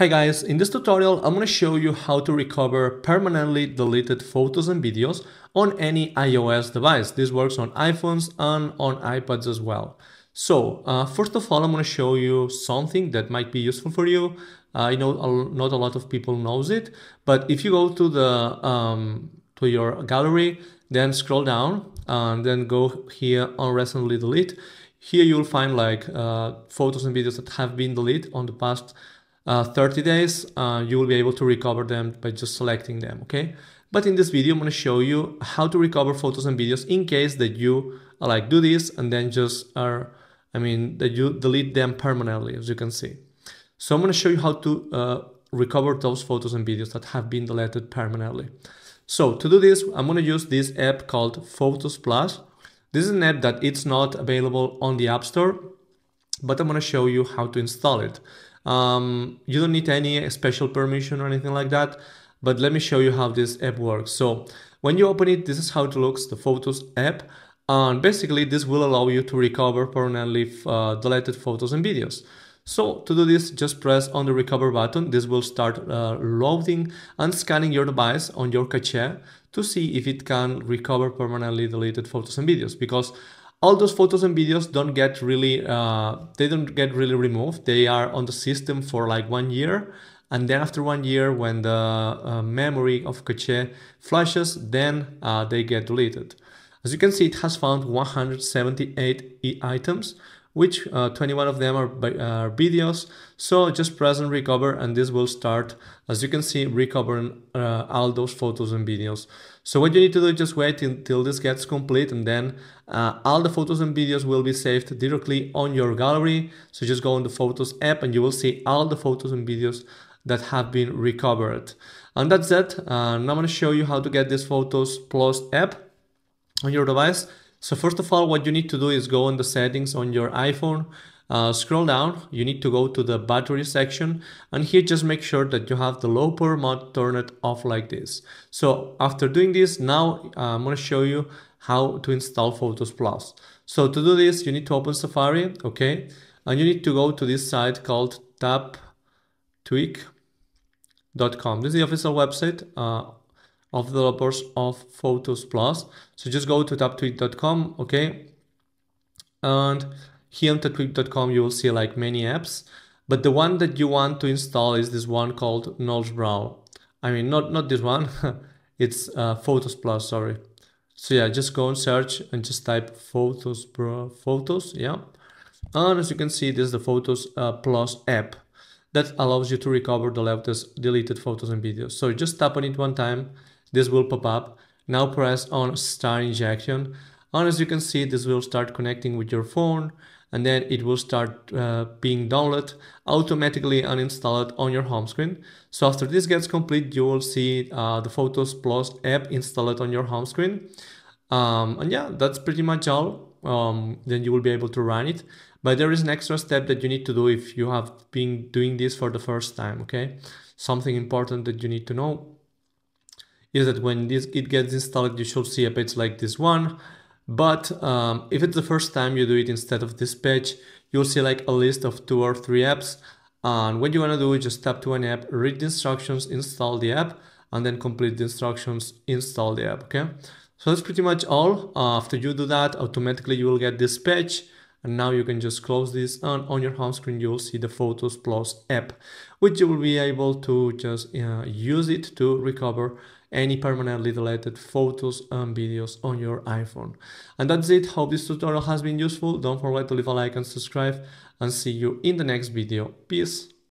Hey guys, in this tutorial I'm going to show you how to recover permanently deleted photos and videos on any iOS device. This works on iPhones and on iPads as well. So first of all, I'm going to show you something that might be useful for you. I know not a lot of people knows it, but if you go to the to your gallery, then scroll down and then go here on recently delete. Here you'll find like photos and videos that have been deleted on the past 30 days. You will be able to recover them by just selecting them, okay? But in this video, I'm going to show you how to recover photos and videos in case that you like do this and then just are, that you delete them permanently, as you can see. So I'm going to show you how to recover those photos and videos that have been deleted permanently. So to do this, I'm going to use this app called Photos Plus. This is an app that it's not available on the App Store, but I'm going to show you how to install it. You don't need any special permission or anything like that, but let me show you how this app works. So when you open it, this is how it looks, the Photos app, and basically this will allow you to recover permanently deleted photos and videos. So to do this, just press on the recover button. This will start loading and scanning your device on your cache to see if it can recover permanently deleted photos and videos, because all those photos and videos don't get really, they don't get removed. They are on the system for like 1 year. And then after 1 year, when the memory of cache flashes, then they get deleted. As you can see, it has found 178 items, which 21 of them are videos. So just press and recover, and this will start, as you can see, recovering all those photos and videos. So what you need to do is just wait until this gets complete, and then all the photos and videos will be saved directly on your gallery. So just go on the Photos app and you will see all the photos and videos that have been recovered. And that's it. Now I'm going to show you how to get this Photos Plus app on your device. So first of all, what you need to do is go on the settings on your iPhone, scroll down, you need to go to the battery section, and here just make sure that you have the low power mode turned off like this. So after doing this, now I'm going to show you how to install Photos Plus. So to do this, you need to open Safari, okay, and you need to go to this site called taptweak.com. This is the official website of the developers of Photos Plus. So just go to taptweak.com, okay? And here on taptweak.com you will see like many apps, but the one that you want to install is this one called Nosebrow. Not this one, it's Photos Plus, sorry. So yeah, just go and search and just type Photos, yeah. And as you can see, this is the Photos Plus app that allows you to recover the deleted photos and videos. So just tap on it one time, this will pop up. Now press on Start Injection, and as you can see, this will start connecting with your phone, and then it will start being downloaded automatically and installed on your home screen. So after this gets complete, you will see the Photos Plus app installed on your home screen. And yeah, that's pretty much all. Then you will be able to run it, but there is an extra step that you need to do if you have been doing this for the first time, okay? Something important that you need to know is that when it gets installed, you should see a page like this one, but if it's the first time you do it, instead of this page you'll see like a list of 2 or 3 apps, and what you want to do is just tap to an app, read the instructions, install the app, and then complete the instructions, install the app, okay? So that's pretty much all. After you do that, automatically you will get this page, and now you can just close this, and on your home screen you will see the Photos Plus app, which you will be able to just use it to recover any permanently deleted photos and videos on your iPhone. And that's it. Hope this tutorial has been useful. Don't forget to leave a like and subscribe, and see you in the next video. Peace.